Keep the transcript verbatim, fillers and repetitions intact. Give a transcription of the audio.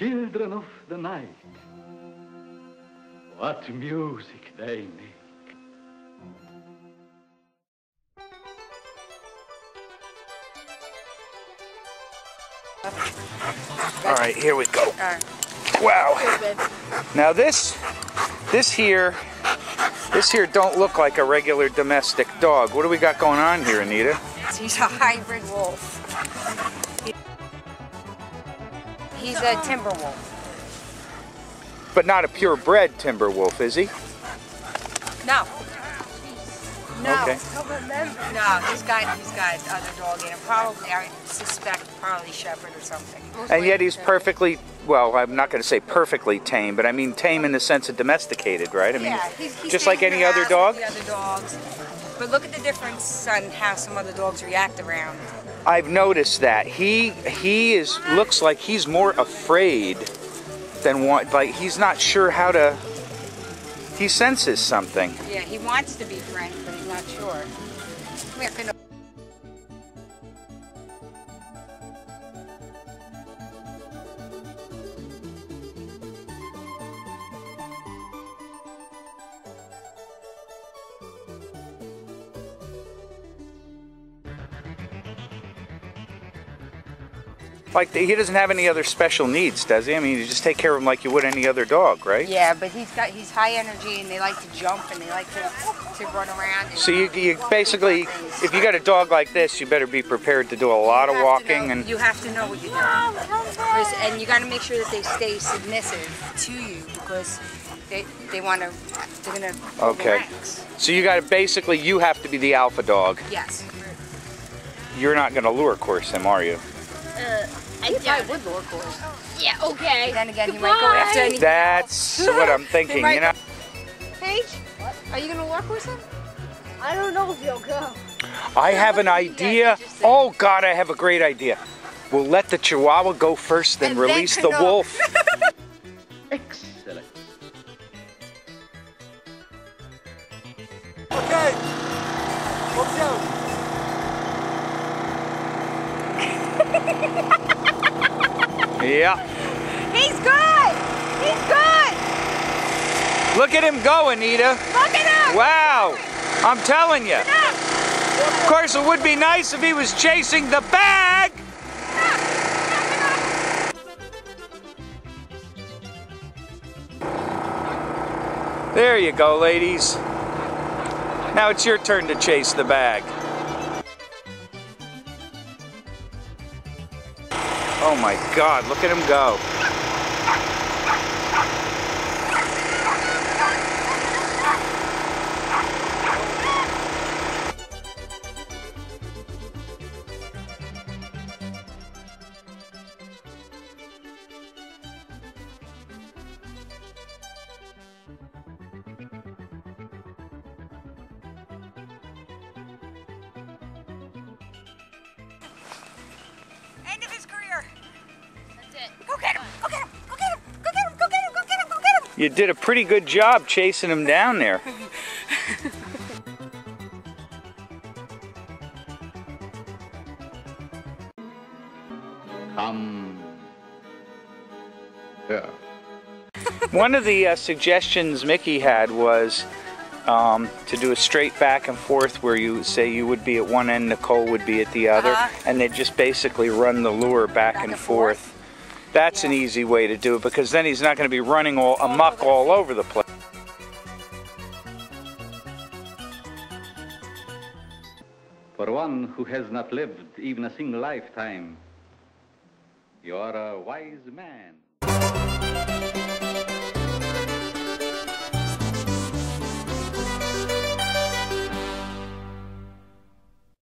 children of the night. What music they make. All right, here we go. Wow. Now this, this here, this here don't look like a regular domestic dog. What do we got going on here, Anita? He's a hybrid wolf. He's a timber wolf. But not a purebred timber wolf, is he? No. No. Okay. No, he's got, he's got other dog in him. Probably, I suspect, probably shepherd or something. Mostly and yet he's perfectly, well, I'm not going to say perfectly tame, but I mean tame in the sense of domesticated, right? I mean, yeah, he's, he's just like any other dog? The other dogs. But look at the difference on how some other dogs react around. I've noticed that. He, he is, looks like he's more afraid than what, like he's not sure how to, he senses something. Yeah, he wants to be friends, but he's not sure. Come here, Canoe. Like, he doesn't have any other special needs, does he? I mean, you just take care of him like you would any other dog, right? Yeah, but he's got, he's high energy, and they like to jump, and they like to, to run around. So you, you basically, if you got a dog like this, you better be prepared to do a lot of walking. Know, and you have to know what you're doing. And you got to make sure that they stay submissive to you, because they, they want to, they're going to okay. relax. So you got to, basically, you have to be the alpha dog. Yes. You're not going to lure course him, are you? Uh, I yeah. would lure course. Yeah, okay. And then again, you might go after anything That's else. What I'm thinking, you know. Paige, what? Are you going to lure course him? I don't know if you'll go. I have an idea. Oh, God, I have a great idea. We'll let the Chihuahua go first, then and release then the wolf. Excellent. Okay. What's up? Yeah. He's good! He's good! Look at him go, Anita. Look at him! Wow! I'm telling you. Of course, it would be nice if he was chasing the bag! There you go, ladies. Now it's your turn to chase the bag. Oh my God, look at him go. End of his career. Go get him! Go get him! Go get him! Go get him! Go get him! Go get him! Go get him! You did a pretty good job chasing him down there. Come here. One of the uh, suggestions Mickey had was um, to do a straight back and forth where you say you would be at one end, Nicole would be at the other, uh-huh. and they'd just basically run the lure back, back and, and forth. forth. That's yeah. an easy way to do it, because then he's not going to be running all amok all over the place. For one who has not lived even a single lifetime, you are a wise man.